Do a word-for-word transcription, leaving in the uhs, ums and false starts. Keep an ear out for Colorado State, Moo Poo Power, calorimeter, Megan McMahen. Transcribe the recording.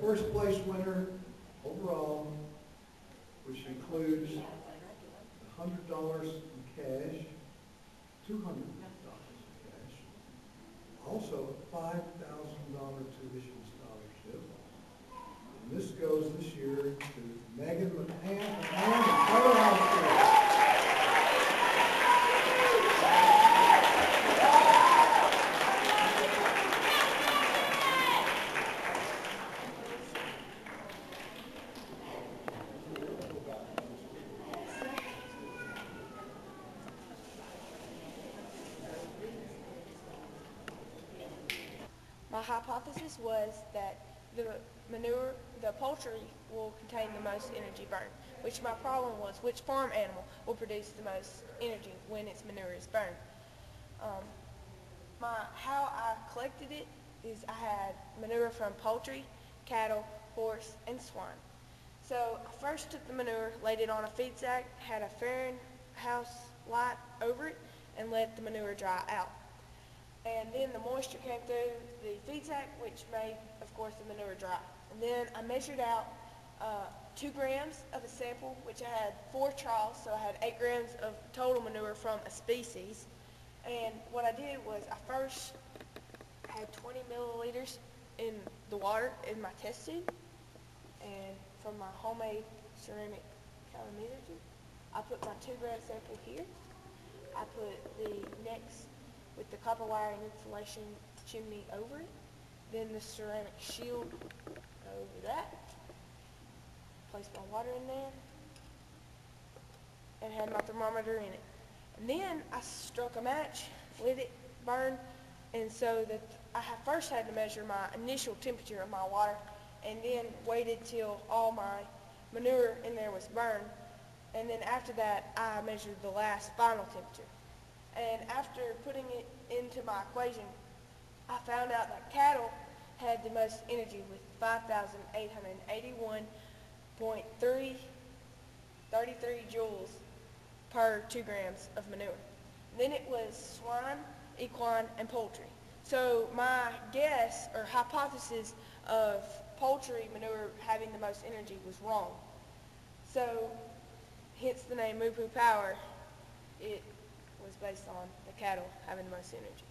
first place winner overall, which includes one hundred dollars in cash, two hundred dollars in cash, also a five thousand dollar tuition scholarship. And this goes this year to Megan McMahen and Colorado State. My hypothesis was that the manure, the poultry will contain the most energy burned, which my problem was which farm animal will produce the most energy when its manure is burned. Um, my, how I collected it is I had manure from poultry, cattle, horse, and swine. So I first took the manure, laid it on a feed sack, had a Fahrenheit light over it, and let the manure dry out. And then the moisture came through the feed sack, which made, of course, the manure dry. And then I measured out uh, two grams of a sample, which I had four trials, so I had eight grams of total manure from a species. And what I did was I first had twenty milliliters in the water in my test tube, and from my homemade ceramic calorimeter, I put my two gram sample here. I put the next with the copper wire and insulation chimney over it, then the ceramic shield over that. Placed my water in there, and had my thermometer in it. And then I struck a match, lit it, burned, and so that I first had to measure my initial temperature of my water, and then waited till all my manure in there was burned, and then after that I measured the last final temperature. And after putting it into my equation, I found out that cattle had the most energy with five thousand eight hundred eighty-one point three three three joules per two grams of manure. Then it was swine, equine, and poultry. So my guess or hypothesis of poultry manure having the most energy was wrong. So hence the name Moo Poo Power. It was based on the cattle having the most energy.